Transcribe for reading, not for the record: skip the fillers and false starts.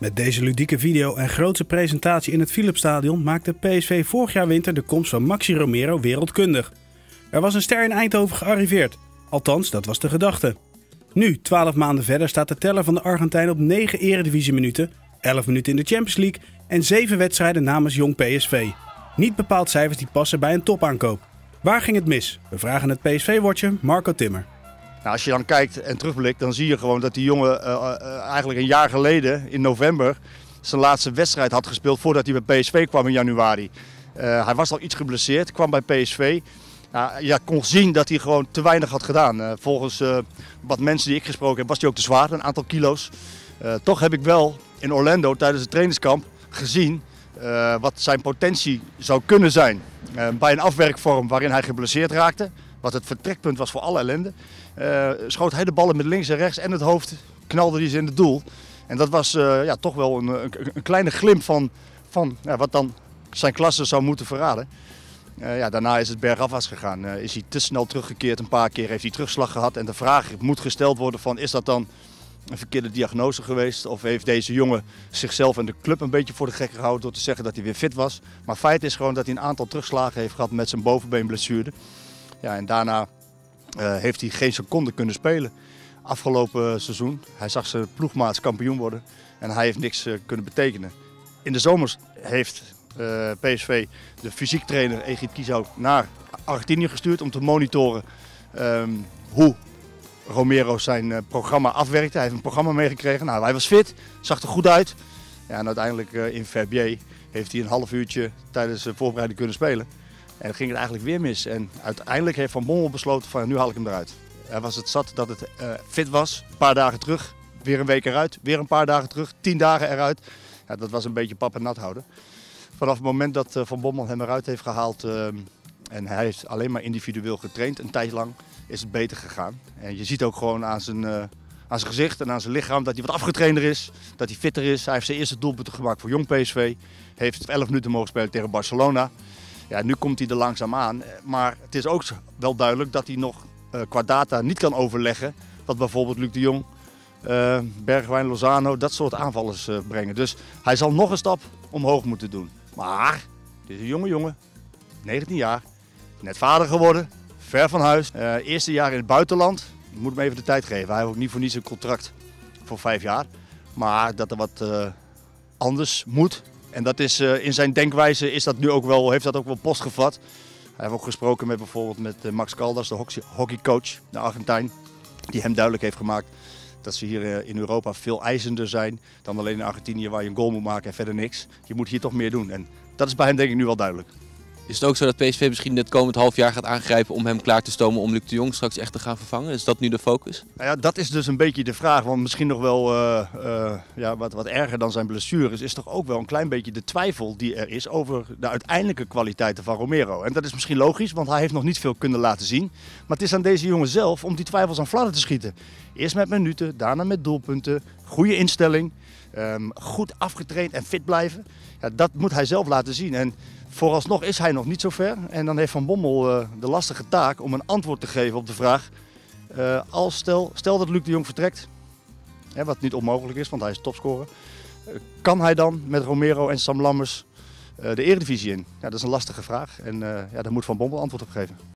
Met deze ludieke video en grootse presentatie in het Philipsstadion maakte PSV vorig jaar winter de komst van Maxi Romero wereldkundig. Er was een ster in Eindhoven gearriveerd. Althans, dat was de gedachte. Nu, 12 maanden verder, staat de teller van de Argentijn op 9 eredivisieminuten, 11 minuten in de Champions League en 7 wedstrijden namens jong PSV. Niet bepaald cijfers die passen bij een topaankoop. Waar ging het mis? We vragen het PSV-watcher Marco Timmer. Nou, als je dan kijkt en terugblikt, dan zie je gewoon dat die jongen eigenlijk een jaar geleden, in november, zijn laatste wedstrijd had gespeeld voordat hij bij PSV kwam in januari. Hij was al iets geblesseerd, kwam bij PSV. Ja, kon zien dat hij gewoon te weinig had gedaan. Volgens wat mensen die ik gesproken heb, was hij ook te zwaar, een aantal kilo's. Toch heb ik wel in Orlando tijdens het trainingskamp gezien wat zijn potentie zou kunnen zijn. Bij een afwerkvorm waarin hij geblesseerd raakte, wat het vertrekpunt was voor alle ellende, schoot hij de ballen met links en rechts en het hoofd knalde hij ze in het doel. En dat was ja, toch wel een kleine glimp van wat dan zijn klasse zou moeten verraden. Ja, daarna is het bergafwaarts gegaan. Is hij te snel teruggekeerd een paar keer, heeft hij terugslag gehad. En de vraag moet gesteld worden van, is dat dan een verkeerde diagnose geweest? Of heeft deze jongen zichzelf en de club een beetje voor de gek gehouden door te zeggen dat hij weer fit was? Maar feit is gewoon dat hij een aantal terugslagen heeft gehad met zijn bovenbeenblessure. Ja, en daarna heeft hij geen seconde kunnen spelen afgelopen seizoen. Hij zag zijn ploegmaats kampioen worden en hij heeft niks kunnen betekenen. In de zomer heeft PSV de fysiek trainer Egid Kiso naar Argentinië gestuurd om te monitoren hoe Romero zijn programma afwerkte. Hij heeft een programma meegekregen. Nou, hij was fit, zag er goed uit. Ja, en uiteindelijk in Verbier heeft hij een half uurtje tijdens de voorbereiding kunnen spelen. En dan ging het eigenlijk weer mis. En uiteindelijk heeft Van Bommel besloten van, nu haal ik hem eruit. Hij was het zat dat het fit was. Een paar dagen terug, weer een week eruit, weer een paar dagen terug, 10 dagen eruit. Ja, dat was een beetje pap en nat houden. Vanaf het moment dat Van Bommel hem eruit heeft gehaald en hij heeft alleen maar individueel getraind, een tijd lang, is het beter gegaan. En je ziet ook gewoon aan zijn gezicht en aan zijn lichaam dat hij wat afgetrainder is, dat hij fitter is. Hij heeft zijn eerste doelpunt gemaakt voor jong PSV, heeft 11 minuten mogen spelen tegen Barcelona. Ja, nu komt hij er langzaam aan, maar het is ook wel duidelijk dat hij nog qua data niet kan overleggen wat bijvoorbeeld Luc de Jong, Bergwijn, Lozano, dat soort aanvallers brengen. Dus hij zal nog een stap omhoog moeten doen. Maar dit is een jonge jongen, 19 jaar, net vader geworden, ver van huis. Eerste jaar in het buitenland, ik moet hem even de tijd geven. Hij heeft ook niet voor niets een contract voor 5 jaar. Maar dat er wat anders moet. En dat is, in zijn denkwijze is dat nu ook wel, heeft dat ook wel post gevat. Hij heeft ook gesproken met bijvoorbeeld Max Caldas, de hockeycoach, de Argentijn. Die hem duidelijk heeft gemaakt dat ze hier in Europa veel eisender zijn dan alleen in Argentinië, waar je een goal moet maken en verder niks. Je moet hier toch meer doen en dat is bij hem denk ik nu wel duidelijk. Is het ook zo dat PSV misschien het komend half jaar gaat aangrijpen om hem klaar te stomen om Luc de Jong straks echt te gaan vervangen? Is dat nu de focus? Nou ja, dat is dus een beetje de vraag, want misschien nog wel ja, wat erger dan zijn blessures is toch ook wel een klein beetje de twijfel die er is over de uiteindelijke kwaliteiten van Romero. En dat is misschien logisch, want hij heeft nog niet veel kunnen laten zien. Maar het is aan deze jongen zelf om die twijfels aan fladder te schieten. Eerst met minuten, daarna met doelpunten, goede instelling, goed afgetraind en fit blijven. Ja, dat moet hij zelf laten zien. En vooralsnog is hij nog niet zo ver en dan heeft Van Bommel de lastige taak om een antwoord te geven op de vraag. Als stel dat Luc de Jong vertrekt, hè, wat niet onmogelijk is, want hij is topscorer. Kan hij dan met Romero en Sam Lammers de Eredivisie in? Ja, dat is een lastige vraag en ja, daar moet Van Bommel antwoord op geven.